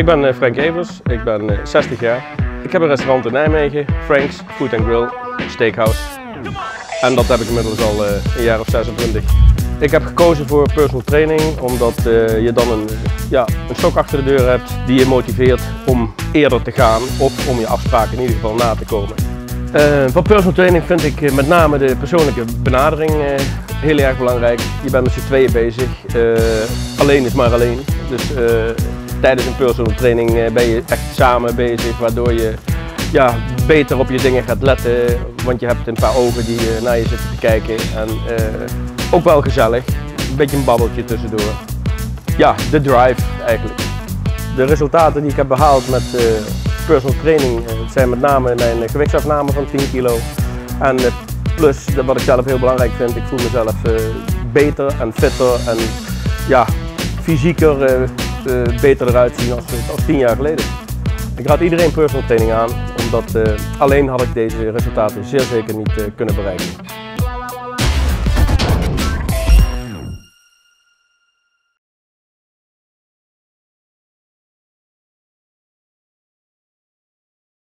Ik ben Frank Evers, ik ben 60 jaar. Ik heb een restaurant in Nijmegen, Frank's Food and Grill Steakhouse. En dat heb ik inmiddels al een jaar of 26. Ik heb gekozen voor personal training omdat je dan een stok achter de deur hebt die je motiveert om eerder te gaan of om je afspraken in ieder geval na te komen. Van personal training vind ik met name de persoonlijke benadering heel erg belangrijk. Je bent met z'n tweeën bezig, alleen is maar alleen. Dus tijdens een personal training ben je echt samen bezig, waardoor je beter op je dingen gaat letten. Want je hebt een paar ogen die naar je zitten te kijken en ook wel gezellig. Een beetje een babbeltje tussendoor. Ja, de drive eigenlijk. De resultaten die ik heb behaald met personal training zijn met name mijn gewichtsafname van 10 kilo. En plus, wat ik zelf heel belangrijk vind, ik voel mezelf beter en fitter en fysieker beter eruit zien als 10 jaar geleden. Ik raad iedereen personal training aan, omdat alleen had ik deze resultaten zeer zeker niet kunnen bereiken.